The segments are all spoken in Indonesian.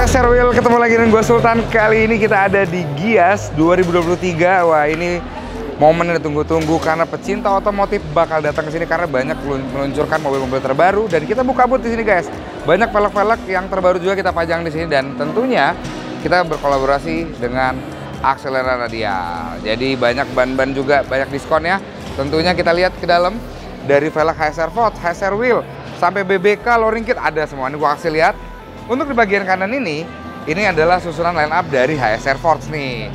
HSR Wheel, ketemu lagi dengan gue Sultan. Kali ini kita ada di GIIAS 2023. Wah, ini momen yang ditunggu-tunggu karena pecinta otomotif bakal datang ke sini karena banyak meluncurkan mobil-mobil terbaru, dan kita buka booth di sini, guys. Banyak velg-velg yang terbaru juga kita pajang di sini, dan tentunya kita berkolaborasi dengan Accelera Radial. Jadi banyak ban-ban juga, banyak diskonnya. Tentunya kita lihat ke dalam dari velg HSR Force, HSR Wheel, sampai BBK, lowering kit ada semua. Ini gua kasih lihat. Untuk di bagian kanan ini adalah susunan line up dari HSR Force nih.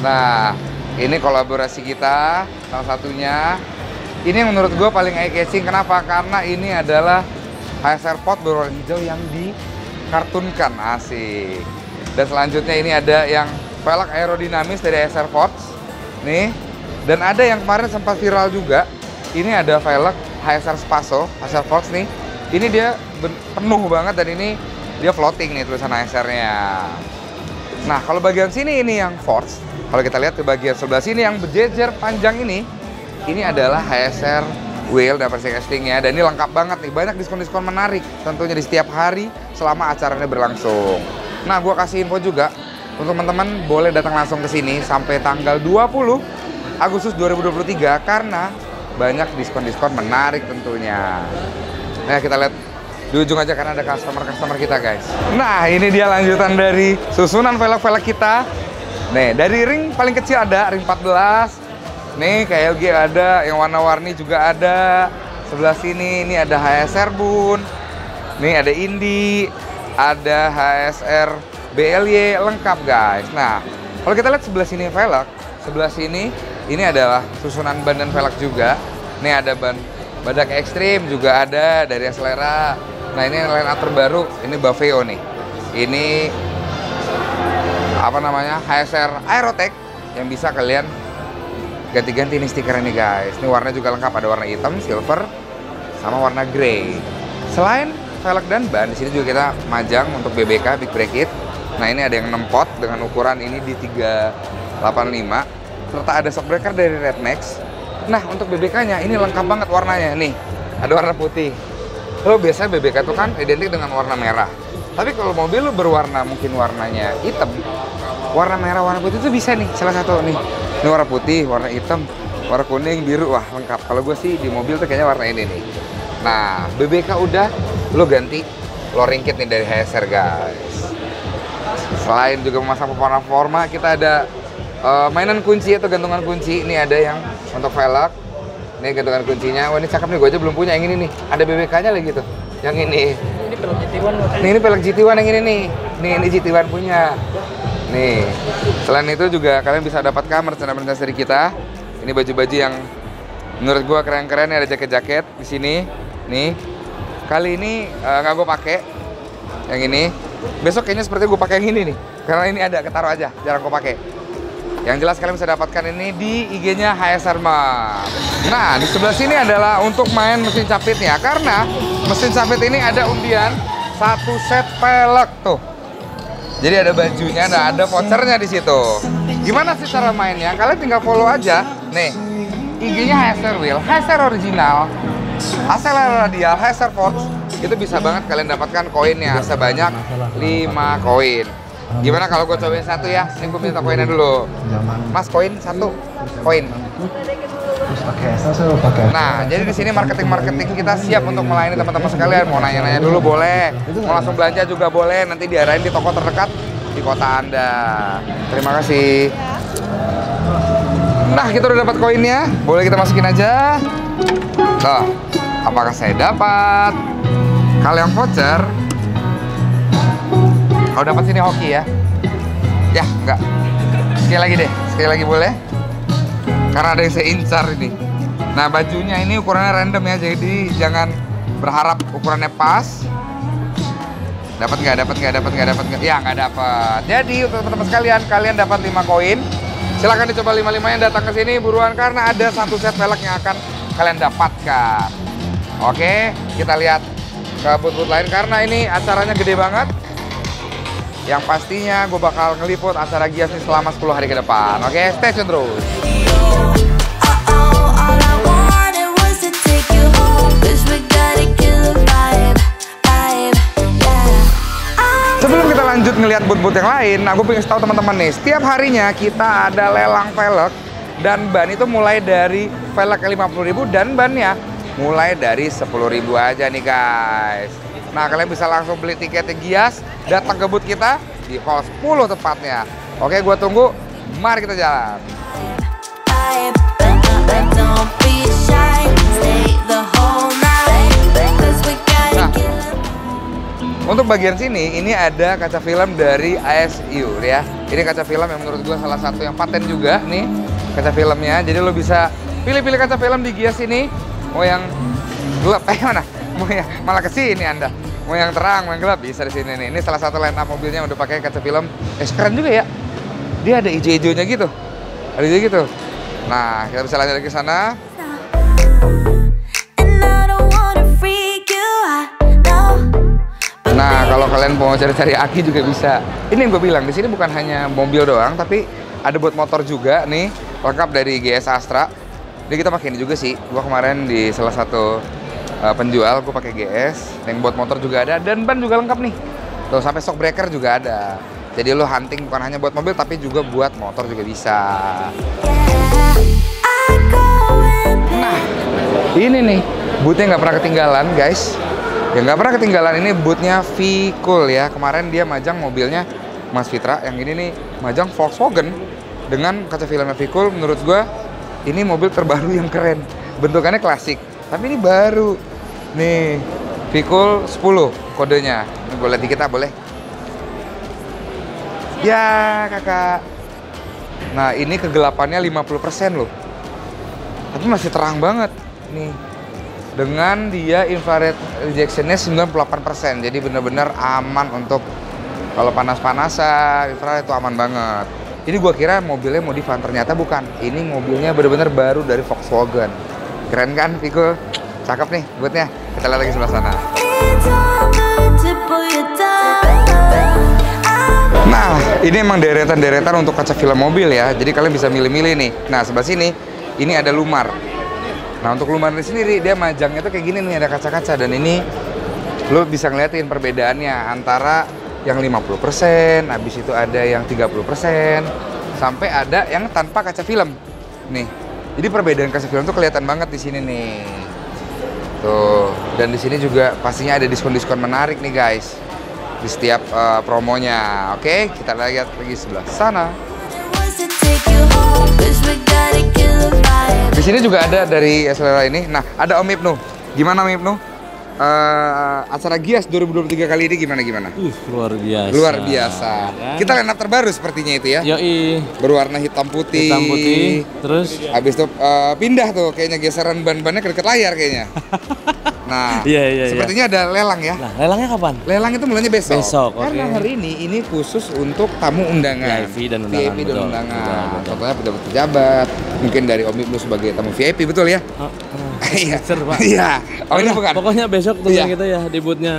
Nah, ini kolaborasi kita, salah satunya. Ini yang menurut gue paling eye-catching. Kenapa? Karena ini adalah HSR Force berwarna hijau yang dikartunkan, asik. Dan selanjutnya ini ada yang velg aerodinamis dari HSR Force nih. Dan ada yang kemarin sempat viral juga. Ini ada velg HSR Spaso, HSR Force nih. Ini dia penuh banget, dan ini dia floating nih tulisan HSR-nya. Nah, kalau bagian sini ini yang Force. Kalau kita lihat ke bagian sebelah sini yang berjejer panjang ini adalah HSR Wheel dan versi castingnya. Dan ini lengkap banget nih, banyak diskon-diskon menarik tentunya di setiap hari selama acaranya berlangsung. Nah, gue kasih info juga untuk teman-teman boleh datang langsung ke sini sampai tanggal 20 Agustus 2023 karena banyak diskon-diskon menarik tentunya. Nah, kita lihat di ujung aja karena ada customer-customer kita, guys. Nah, ini dia lanjutan dari susunan velg-velg kita. Nih, dari ring paling kecil ada ring 14. Nih, KLG ada, yang warna-warni juga ada. Sebelah sini ini ada HSR Bun. Nih, ada Indi, ada HSR BLY, lengkap, guys. Nah, kalau kita lihat sebelah sini velg, sebelah sini ini adalah susunan ban dan velg juga. Nih, ada ban badak ekstrim juga ada dari Accelera. Nah, ini line up terbaru, ini Baveo nih. Ini apa namanya, HSR Aerotech, yang bisa kalian ganti-ganti ini stiker ini, guys. Ini warnanya juga lengkap, ada warna hitam, silver, sama warna grey. Selain velg dan ban, di sini juga kita majang untuk BBK, big bracket. Nah, ini ada yang 6 pot dengan ukuran ini di 385, serta ada shock breaker dari Red Max. Nah, untuk BBK-nya ini lengkap banget warnanya nih. Ada warna putih. Lo biasanya BBK itu kan identik dengan warna merah. Tapi kalau mobil lu berwarna mungkin warnanya hitam, warna merah, warna putih itu bisa nih salah satu nih. Ini warna putih, warna hitam, warna kuning, biru, wah lengkap. Kalau gue sih di mobil tuh kayaknya warna ini nih. Nah, BBK udah, lu ganti lowering kit nih dari HSR, guys. Selain juga memasang performa, kita ada mainan kunci atau gantungan kunci. Ini ada yang untuk velg. Ini gantungan kuncinya. Wah, ini cakep nih, gue aja belum punya yang ini nih. Ada BBK-nya lagi tuh. Yang ini. Nih, ini pelek GT1 yang ini nih. Nih, ini GT1 punya. Nih. Selain itu juga kalian bisa dapatkan merchandise dari kita. Ini baju-baju yang menurut gua keren-keren, ada jaket-jaket di sini. Nih. Kali ini nggak gua pakai yang ini. Besok kayaknya seperti gua pakai yang ini nih. Karena ini ada ketaruh aja, jarang gua pakai. Yang jelas kalian bisa dapatkan ini di IG-nya HSR Mai. Nah, di sebelah sini adalah untuk main mesin capitnya. Karena mesin capit ini ada undian satu set pelek tuh. Jadi ada bajunya, ada vouchernya di situ. Gimana sih cara mainnya? Kalian tinggal follow aja. Nih, IG-nya HSR Wheel, HSR Original, Accelera Radial, HSR Force. Itu bisa banget kalian dapatkan koinnya sebanyak 5 koin. Gimana kalau gue cobain satu ya? Ini gue minta koinnya dulu, Mas. Koin satu, koin. Nah, jadi di sini marketing kita siap untuk melayani teman-teman sekalian. Mau nanya-nanya dulu boleh, mau langsung belanja juga boleh. Nanti diarahin di toko terdekat di kota Anda. Terima kasih. Nah, kita udah dapat koinnya, boleh kita masukin aja. Tuh, apakah saya dapat? Kalau yang voucher, kalau dapat sini hoki ya? Ya, enggak. Sekali lagi deh, sekali lagi boleh? Karena ada yang saya incar ini. Nah, bajunya ini ukurannya random ya, jadi jangan berharap ukurannya pas. Dapat nggak? Dapat nggak? Dapat nggak? Dapat nggak? Ya, nggak dapat. Jadi untuk teman-teman sekalian, kalian dapat 5 koin. Silahkan dicoba 5-5 yang datang ke sini buruan karena ada satu set velg yang akan kalian dapatkan. Oke, kita lihat ke booth-booth lain karena ini acaranya gede banget. Yang pastinya gue bakal ngeliput acara GIIAS ini selama 10 hari ke depan. Oke, stay tune terus. Sebelum kita lanjut ngelihat boot-boot yang lain, aku pengen tahu teman-teman nih, setiap harinya kita ada lelang velg dan ban itu mulai dari velg Rp50.000 dan bannya mulai dari Rp10.000 aja nih guys. Nah, kalian bisa langsung beli tiketnya GIIAS, datang ke booth kita di hall 10 tepatnya. Oke, gua tunggu. Mari kita jalan. Nah, untuk bagian sini, ini ada kaca film dari ASU ya. Ini kaca film yang menurut gue salah satu yang paten juga nih kaca filmnya. Jadi lo bisa pilih-pilih kaca film di GIIAS ini. Mau yang gelap, mana? Mau yang malah kesini Anda. Mau yang terang, mau yang gelap bisa di sini nih. Ini salah satu line up mobilnya udah pakai kaca film. Keren juga ya. Dia ada hijau-hijaunya gitu. Ada hijau gitu. Nah, kita bisa lanjut lagi ke sana. Nah, kalau kalian mau cari-cari aki juga bisa. Ini yang gue bilang, di sini bukan hanya mobil doang, tapi ada buat motor juga nih, lengkap dari GS Astra. Jadi kita pakai ini juga sih. Gua kemarin di salah satu penjual, gue pakai GS. Yang buat motor juga ada, dan ban juga lengkap nih. Tuh, sampai shock breaker juga ada. Jadi lo hunting bukan hanya buat mobil, tapi juga buat motor juga bisa. Nah, ini nih, bootnya nggak pernah ketinggalan, guys. Yang nggak pernah ketinggalan ini bootnya V-Kool ya. Kemarin dia majang mobilnya Mas Fitra. Yang ini nih majang Volkswagen dengan kaca filmnya V-Kool. Menurut gue ini mobil terbaru yang keren. Bentukannya klasik, tapi ini baru. Nih V-Kool 10 kodenya. Ini boleh dikit ah, boleh. Ya kakak. Nah ini kegelapannya 50% loh. Tapi masih terang banget nih. Dengan dia infrared rejectionnya 98%, jadi benar-benar aman untuk kalau panas-panasan, infrared itu aman banget. Ini gua kira mobilnya modifan, ternyata bukan. Ini mobilnya benar-benar baru dari Volkswagen. Keren kan, Viko? Cakep nih buatnya. Kita lihat lagi sebelah sana. Nah, ini emang deretan-deretan untuk kaca film mobil ya. Jadi kalian bisa milih-milih nih. Nah, sebelah sini ini ada Lumar. Nah, untuk Lumar ini sendiri, dia majangnya tuh kayak gini nih, ada kaca-kaca. Dan ini lo bisa ngeliatin perbedaannya antara yang 50%, habis itu ada yang 30%, sampai ada yang tanpa kaca film. Nih, jadi perbedaan kaca film tuh kelihatan banget di sini nih. Tuh, dan di sini juga pastinya ada diskon-diskon menarik nih guys, di setiap promonya. Oke, kita lihat lagi sebelah sana. Di sini juga ada dari Accelera ini. Nah, ada Om Ibnu. Gimana Om Ibnu? Acara GIIAS 2023 kali ini gimana? Luar biasa. Luar biasa. Kan? Kita line up terbaru sepertinya itu ya. Yoi. Berwarna hitam putih. Hitam putih. Terus habis itu pindah tuh kayaknya geseran ban-bannya ke dekat layar kayaknya. Nah, iya, sepertinya ada lelang ya. Nah, lelangnya kapan? Lelang itu mulainya besok. Besok. Karena okay. Hari ini khusus untuk tamu undangan. VIP dan undangan. VIP dan undangan. Contohnya pejabat-pejabat, mungkin dari Om Ibnu sebagai tamu VIP, betul ya? Iya. Iya. Oh, ini bukan. Pokoknya besok tungguin kita ya di bootnya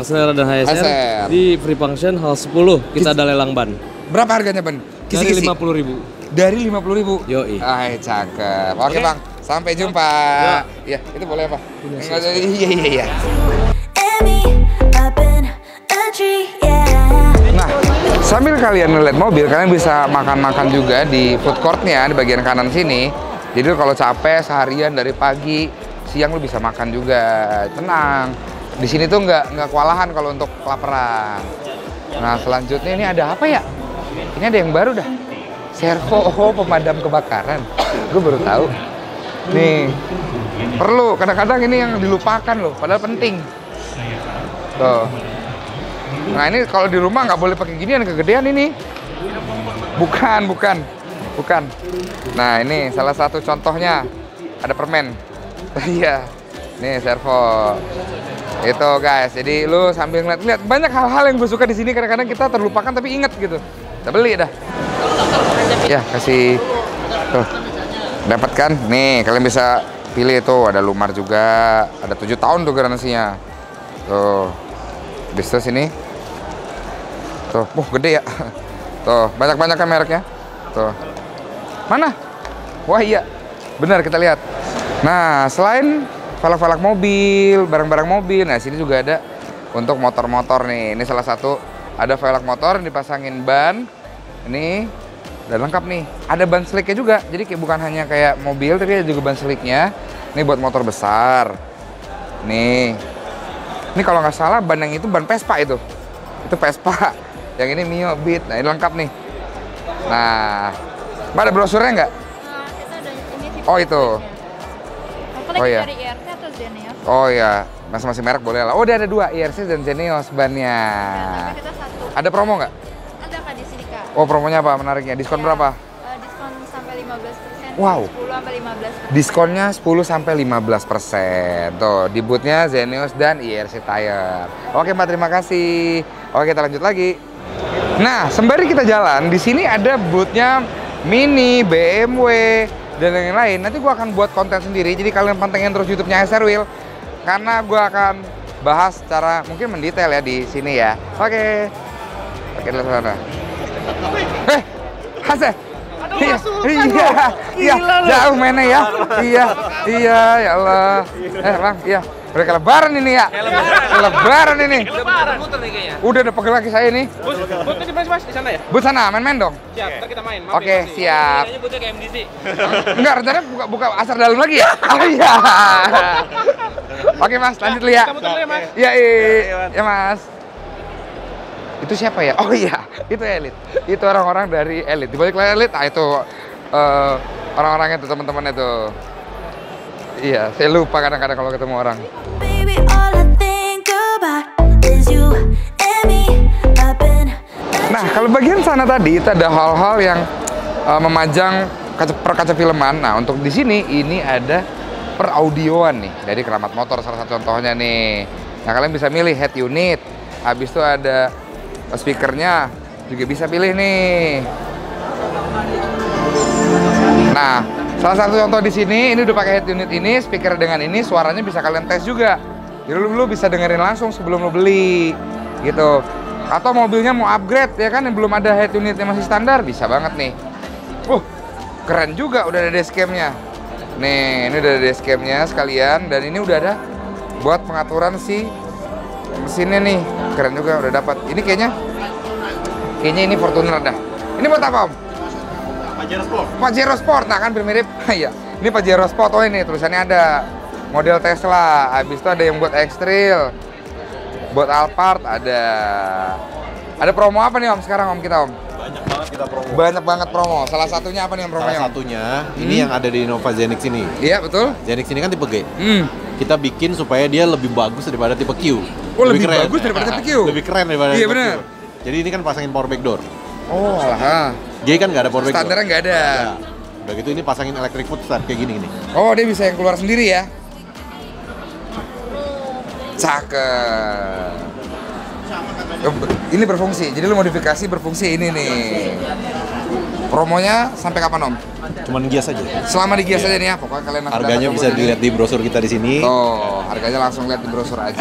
Accelera dan HSR di Free Function Hall 10. Kita ada lelang ban. Berapa harganya ban? Kisi-kisi. Dari 50.000. Yoi. Ay, cakep. Oke, Bang. Sampai jumpa. Ya, itu boleh apa? Iya. Nah, sambil kalian ngeliat mobil, kalian bisa makan-makan juga di food courtnya di bagian kanan sini. Jadi kalau capek seharian dari pagi, siang lu bisa makan juga. Tenang. Di sini tuh nggak kewalahan kalau untuk kelaparan. Nah, selanjutnya ini ada apa ya? Ini ada yang baru dah. Servo pemadam kebakaran. Gue baru tahu. Nih, perlu, kadang-kadang ini yang dilupakan loh, padahal penting. Tuh. Nah ini kalau di rumah nggak boleh pakai ginian, kegedean ini. Bukan. Nah ini salah satu contohnya, ada permen. Iya, nih servo. Itu guys, jadi lu sambil ngeliat-ngeliat, banyak hal-hal yang gue suka di sini, kadang-kadang kita terlupakan tapi inget gitu. Kita beli dah. Ya, kasih. Tuh. Dapat kan? Nih, kalian bisa pilih tuh, ada Lumar juga, ada 7 tahun tuh garansinya. Tuh. Bisnis ini. Tuh, gede ya. Tuh, banyak-banyak kan mereknya. Tuh. Mana? Wah, iya. Benar, kita lihat. Nah, selain velg-velg mobil, barang-barang mobil, nah sini juga ada untuk motor-motor nih. Ini salah satu Ada velg motor, dipasangin ban, ini udah lengkap nih. Ada ban seliknya juga, jadi kayak bukan hanya kayak mobil, tapi ada juga ban seliknya. Ini buat motor besar. Nih, ini kalau nggak salah ban yang itu ban Vespa itu. Itu Vespa. Yang ini Mio Beat. Nah, ini lengkap nih. Nah, Mbak ada brosurnya nggak? Oh itu. Oh iya. Oh iya, masing-masing merek boleh lah. Oh, dia ada dua, IRC dan Zeneos bannya. Ya, kita satu. Ada promo nggak? Ada kak di sini kak. Oh, promonya apa menariknya? Diskon ya, berapa? Diskon sampai 15%. Wow. 10-15%. Diskonnya 10-15%. Tuh, di bootnya Zeneos dan IRC Tire. Oke Mbak, terima kasih. Oke, kita lanjut lagi. Nah, sembari kita jalan, di sini ada bootnya Mini, BMW, dan lain-lain. Nanti gue akan buat konten sendiri, jadi kalian pantengin terus YouTube-nya HSR Wheel. Karena gue akan bahas secara mungkin mendetail ya di sini ya. Oke. Oke, dari sana. Hase. Aduh, iya, iya, jauh mana ya? Iya, iya, ya Allah. Bang, iya. Udah kayak lebaran ini ya? Kayak lebaran ini. Lebaran. Muter nih kayaknya. Udah pegel lagi saya ini. Bus di mana, Mas? Di sana ya? Bus sana, main-main dong. Siap, ntar kita main. Oke, siap. Ini butuh kayak MDC. Enggak, rencananya buka asar dalam lagi ya? Oh iya. Oke, Mas, lanjut dulu ya. Kamu tunggu ya, Mas. Iya, ya, Mas. Itu siapa ya? Oh iya, itu elit. Itu orang-orang dari elit. Di balik layar elit, ah itu orang-orangnya tuh, teman-temannya tuh. Iya, saya lupa kadang-kadang kalau ketemu orang. Nah, kalau bagian sana tadi itu ada hal-hal yang memajang perkaca filman. Nah, untuk di sini ini ada peraudioan nih dari Keramat Motor, salah satu contohnya nih. Nah, kalian bisa milih head unit. Habis itu ada speakernya juga bisa pilih nih. Nah, salah satu contoh di sini udah pakai head unit ini, speaker dengan ini, suaranya bisa kalian tes juga. Jadi lu bisa dengerin langsung sebelum lu beli, gitu. Atau mobilnya mau upgrade ya kan, yang belum ada head unitnya masih standar, bisa banget nih. Keren juga, udah ada dashcamnya. Nih, ini udah ada dashcamnya sekalian, dan ini udah ada buat pengaturan si mesinnya nih. Keren juga, udah dapat. Ini kayaknya ini Fortuner dah. Ini buat apa, Om? Pajero Sport. Pajero Sport, nah kan mirip. Iya. Ini Pajero Sport, oh ini tulisannya ada model Tesla. Habis itu ada yang buat X-Trail, buat Alphard ada. Ada promo apa nih Om sekarang kita Om? Banyak banget kita promo. Banyak banget promo. Salah satunya apa nih Om promonya? Salah satunya ini yang ada di Innova Zenix ini. Iya betul. Zenix ini kan tipe G. Kita bikin supaya dia lebih bagus daripada tipe Q. Oh lebih keren. Bagus daripada tipe Q. Lebih keren daripada tipe Q. Iya benar. Jadi ini kan pasangin power back door. Oh alah. G kan nggak ada power back. Standarnya nggak ada. Udah gitu ini pasangin electric footstep kayak gini. Oh dia bisa yang keluar sendiri ya? Cakep. Ini berfungsi, jadi lu modifikasi berfungsi ini nih. Promonya sampai kapan Om? Cuman GIIAS aja. Selama di GIIAS aja nih ya, pokoknya kalian. Harganya bisa dilihat di brosur kita di sini. Oh, harganya langsung lihat di brosur aja.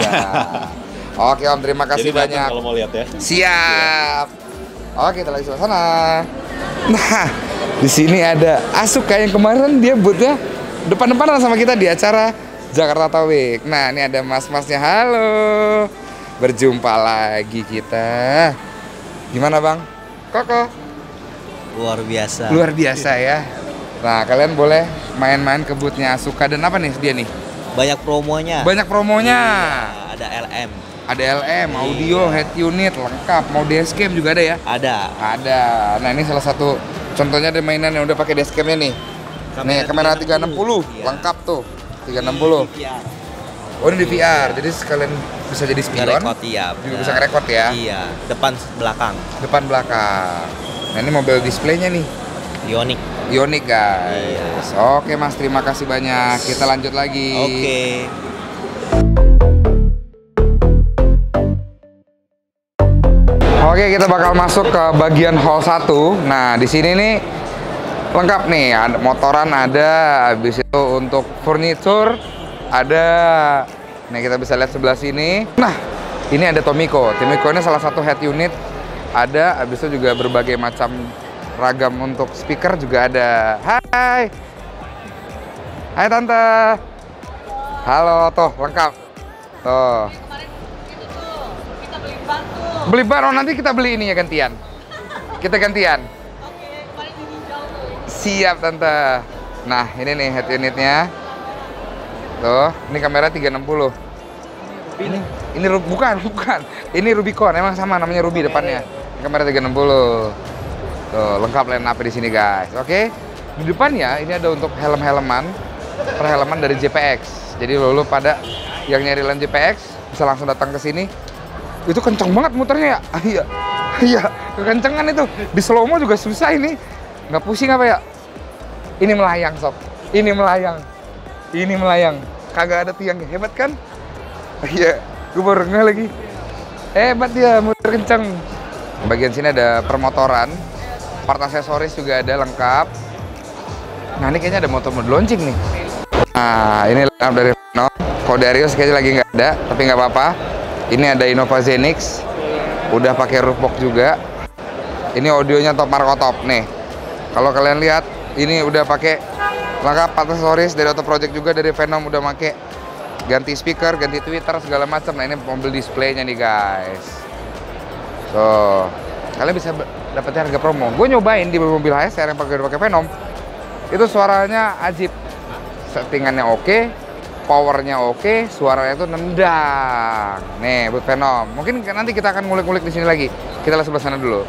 Oke Om, terima kasih banyak. Kalau mau lihat ya. Siap. Oke, kita lagi suasana. Nah, di sini ada Asuka yang kemarin dia bootnya depan-depanan sama kita di acara Jakarta Tawik. Nah, ini ada mas-masnya. Halo, berjumpa lagi kita. Gimana Bang? Koko? Luar biasa. Luar biasa ya. Nah, kalian boleh main-main ke bootnya Asuka. Dan apa nih dia nih? Banyak promonya. Banyak promonya. Iya, ada LM. Ada LM, audio, head unit, lengkap. Mau dashcam juga ada ya? Ada. Ada. Nah ini salah satu contohnya ada mainan yang udah pakai dashcamnya nih. Nih kamera 360, lengkap tuh 360. Oh ini di VR, jadi sekalian bisa jadi spion. Juga bisa ngerekord ya? Iya. Depan belakang. Depan belakang. Nah ini mobile displaynya nih. Ioniq. Ioniq guys. Oke Mas, terima kasih banyak. Kita lanjut lagi. Oke. Oke, kita bakal masuk ke bagian hall 1. Nah, di sini nih lengkap nih, ada motoran ada, habis itu untuk furniture ada. Nah, kita bisa lihat sebelah sini. Nah, ini ada Tomiko. Tomiko ini salah satu head unit ada, habis itu juga berbagai macam ragam untuk speaker juga ada. Hai. Hai Tante. Halo, tuh lengkap. Tuh. Kemarin itu kita beli bantu. Beli bareng, nanti kita beli ininya gantian. Kita gantian. Siap, Tante. Nah, ini nih head unitnya. Tuh, ini kamera 360. Ini bukan. Ini Rubicon, emang sama namanya Ruby depannya. Kamera 360. Tuh, lengkap line up di sini, guys. Oke. Di depannya ini ada untuk helm-helman, perhelman dari JPX. Jadi lo pada yang nyari lem JPX bisa langsung datang ke sini. Itu kenceng banget muternya ya. Iya. Iya, kekencengan itu. Di slow-mo juga susah ini. Nggak pusing apa ya? Ini melayang, sob. Ini melayang. Ini melayang. Kagak ada tiangnya. Hebat kan? Iya, gue baru ngeh lagi. Hebat dia, muter kenceng. Bagian sini ada permotoran. Part aksesoris juga ada lengkap. Nah, ini kayaknya ada motor-motor launching nih. Nah, ini line-up dari Venom. Kodarius kayaknya lagi nggak ada, tapi nggak apa-apa. Ini ada Innova Zenix. Udah pakai roofbox juga. Ini audionya top marko top nih. Kalau kalian lihat, ini udah pakai lengkap aksesoris dari Auto Project juga, dari Venom udah pakai. Ganti speaker, ganti tweeter segala macam. Nah, ini mobil displaynya nih, guys. So, kalian bisa dapetin harga promo. Gue nyobain di mobil HSR yang pakai Venom. Itu suaranya ajib. Settingannya oke, powernya oke, suaranya itu nendang. Nih, buat Venom. Mungkin nanti kita akan ngulik-ngulik di sini lagi. Kita lihat sebelah sana dulu.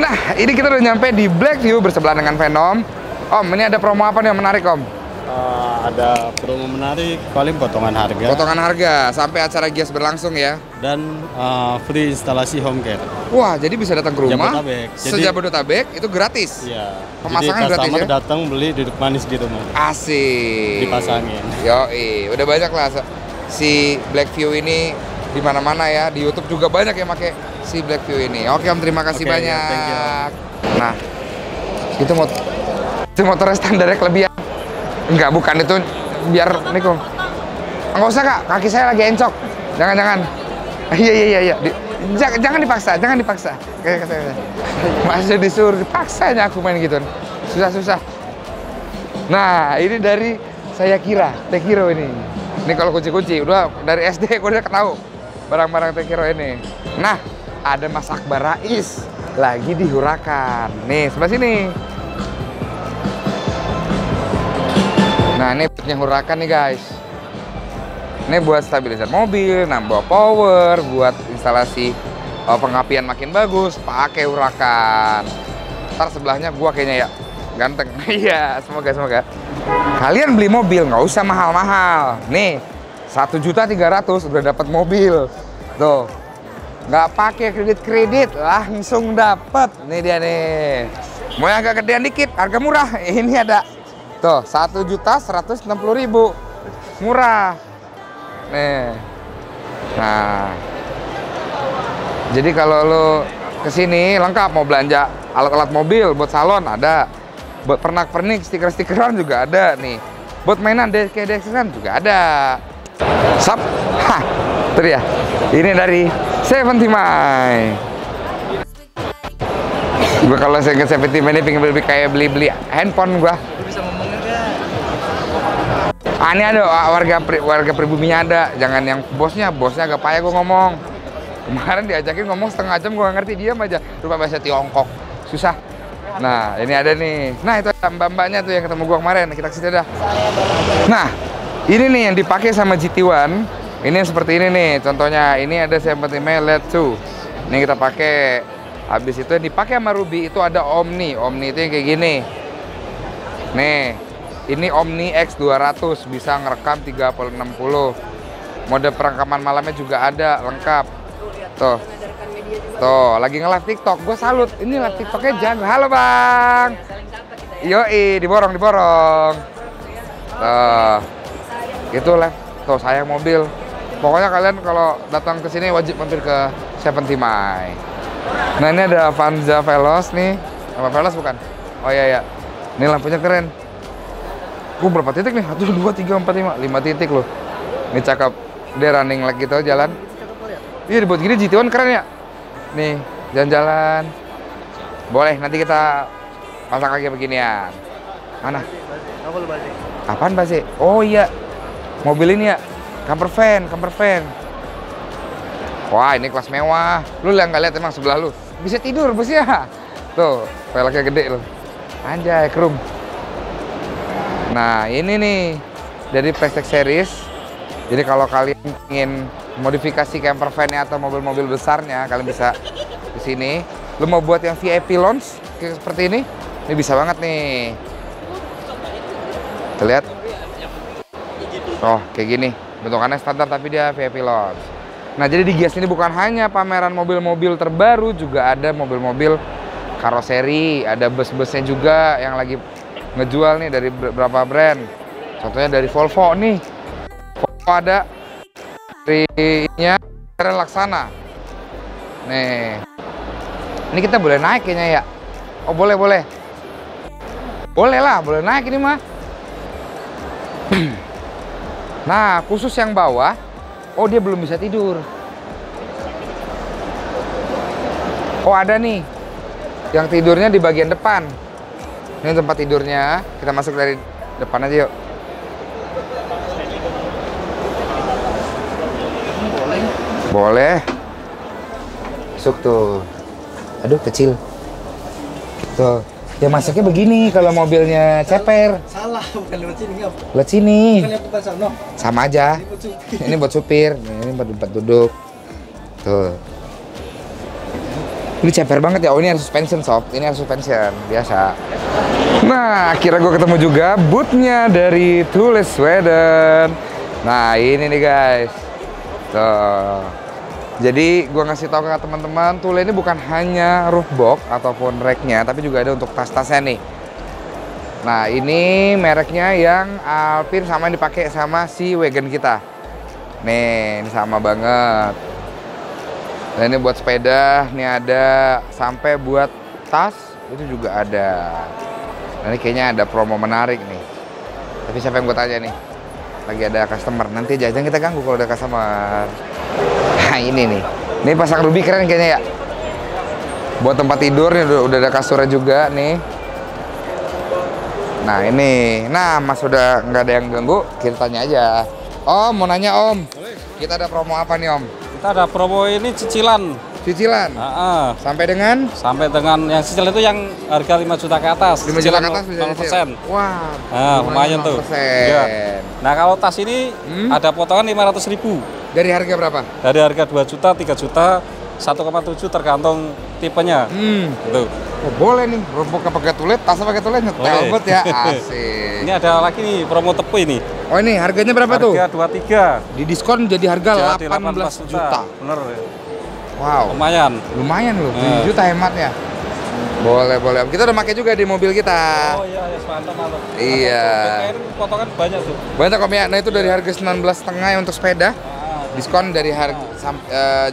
Nah, ini kita udah nyampe di Blackview bersebelahan dengan Venom. Om, ini ada promo apa nih yang menarik, Om? Ada promo menarik, paling potongan harga. Potongan harga, sampai acara GIIAS berlangsung ya. Dan free instalasi home care. Wah, jadi bisa datang ke rumah, se-Jabodetabek itu gratis? Iya. Pemasangan gratis ya? Datang beli duduk manis di rumah. Asik. Dipasangin. Yoi, udah banyak lah si Blackview ini di mana-mana ya. Di YouTube juga banyak yang pakai si Blackview ini. Oke, Om, terima kasih banyak. Nah, itu motornya standarnya kelebihan. Enggak, bukan itu biar niku. Enggak usah, Kak. Kaki saya lagi encok. Jangan. Iya. Jangan dipaksa, jangan dipaksa. Kayak masih disuruh dipaksanya aku main gitu. Susah. Nah, ini dari saya kira Tekiro ini. Ini kalau kunci-kunci udah dari SD gue udah tahu barang-barang Tekiro ini. Nah, ada Mas Akbar Rais lagi di Hurakan. Nih, sebelah sini. Nah, ini punya Hurakan nih, guys. Ini buat stabilizer mobil, nambah power, buat instalasi pengapian makin bagus, pakai Hurakan. Ntar sebelahnya gua kayaknya ya ganteng. Iya, semoga. Kalian beli mobil nggak usah mahal-mahal. Nih, 1.300.000 udah dapat mobil. Tuh. Nggak pakai kredit-kredit, langsung dapat. Nih dia nih. Mau yang agak gedean dikit, harga murah. Ini ada tuh, 1.160.000. Murah. Nih. Nah. Jadi kalau lo kesini lengkap, mau belanja alat-alat mobil, buat salon ada. Buat pernak-pernik, stiker-stikeran juga ada nih. Buat mainan DX-DX-an juga ada. Sap. Hah. Itu dia. Ini dari SeventyMai. Gue kalau saya ke SeventyMai ini pengen lebih kayak beli handphone gua. Ah, ini ada warga pribuminya ada, jangan yang bosnya agak payah gue ngomong. Kemarin diajakin ngomong setengah jam gue gak ngerti, diam aja, rupa bahasa Tiongkok, susah. Nah, ini ada nih, nah itu ada mbak-mbaknya tuh yang ketemu gue kemarin, kita ke situ dah. Nah, ini nih yang dipakai sama GT1, ini seperti ini nih, contohnya ini ada SeventyMai LED 2, ini kita pakai. Habis itu yang dipakai sama Ruby itu ada Omni itu yang kayak gini. Nih. Ini Omni X200, bisa ngerekam 3060. Mode perekaman malamnya juga ada, lengkap. Tuh. Tuh, lagi nge-live TikTok. Gue salut. Ini live TikToknya jago. Halo, Bang. Yoi, diborong. Tuh. Itu live. Tuh, sayang mobil. Pokoknya kalian kalau datang ke sini wajib mampir ke SeventyMai. Nah, ini ada Avanza Veloz nih. Apa Veloz bukan? Oh iya. Ini lampunya keren. Berapa titik nih? 1, 2, 3, 4, 5 titik loh. Ini cakep. Dia running lagi gitu jalan. Iya, dibuat gini GT1 keren ya. Nih, jalan-jalan. Boleh, nanti kita pasang lagi beginian. Mana? Apaan, Basi? Oh iya. Mobil ini ya. Camper van. Wah, ini kelas mewah. Lu yang nggak lihat emang sebelah lu bisa tidur busnya. Tuh, velgnya gede loh. Anjay, krum. Nah, ini nih dari Plastic Series. Jadi kalau kalian ingin modifikasi camper van-nya atau mobil-mobil besarnya, kalian bisa di sini. Lu mau buat yang VIP lounge kayak seperti ini bisa banget nih. Lihat. Oh, kayak gini. Bentukannya standar tapi dia VIP lounge. Nah, jadi di GIIAS ini bukan hanya pameran mobil-mobil terbaru, juga ada mobil-mobil karoseri, ada bus-busnya juga yang lagi ngejual nih dari beberapa brand. Contohnya dari Volvo nih. Volvo ada nya Laksana. Nih. Ini kita boleh naik kayaknya ya. Oh, boleh. Boleh lah, boleh naik ini mah. Nah, khusus yang bawah, oh dia belum bisa tidur. Oh, ada nih. Yang tidurnya di bagian depan. Ini tempat tidurnya. Kita masuk dari depan aja yuk. Boleh. Masuk tuh. Aduh, kecil. Tuh. Ya masuknya begini kalau mobilnya ceper. Salah, bukan lewat sini. Lewat sini. Sama aja. Ini buat supir. Ini buat tempat duduk. Tuh. Ini ceper banget ya. Oh, ini air suspension sob. Ini air suspension biasa. Nah, akhirnya gue ketemu juga bootnya dari Thule Sweden. Nah, ini nih guys. Tuh. Jadi gue ngasih tahu ke teman-teman, Thule ini bukan hanya roof box ataupun racknya, tapi juga ada untuk tas-tasnya nih. Nah, ini mereknya yang Alpine sama yang dipakai sama si wagon kita. Nih, ini sama banget. Dan ini buat sepeda, ini ada sampai buat tas itu juga ada. Nah, ini kayaknya ada promo menarik nih. Tapi siapa yang gue tanya nih? Lagi ada customer, nanti jajan kita ganggu kalau ada customer. Nah, ini nih, ini pasang Ruby keren kayaknya ya. Buat tempat tidur nih, udah ada kasurnya juga nih. Nah, ini, nah mas udah nggak ada yang ganggu, kita tanya aja. Om, mau nanya om, kita ada promo apa nih om? Kita ada promo ini cicilan. Cicilan? Sampai dengan? Sampai dengan, yang cicilan itu yang harga 5 juta ke atas. 5 juta ke atas bisa cicilan 0%. Wah, lumayan tuh. Ya. Nah, kalau tas ini ada potongan 500.000. Dari harga berapa? Dari harga 2 juta, 3 juta, 1,7 tergantung tipenya. Gitu. Oh, boleh nih, rumpuknya pakai Thule, tasnya pakai Thule, nyetel bet ya, asik. Ini ada lagi nih, promo tepu ini. Oh, ini harganya berapa tuh? Harga 23. Di diskon jadi harga 18 juta. Bener ya. Wow. Lumayan loh, 7 juta hematnya. Boleh. Kita udah pakai juga di mobil kita. Oh iya, mantap. Iya. Potongan banyak tuh. Banyak om ya. Nah, itu dari harga 19,5 untuk sepeda. Diskon dari harga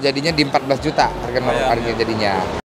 jadinya di 14 juta harga jadinya.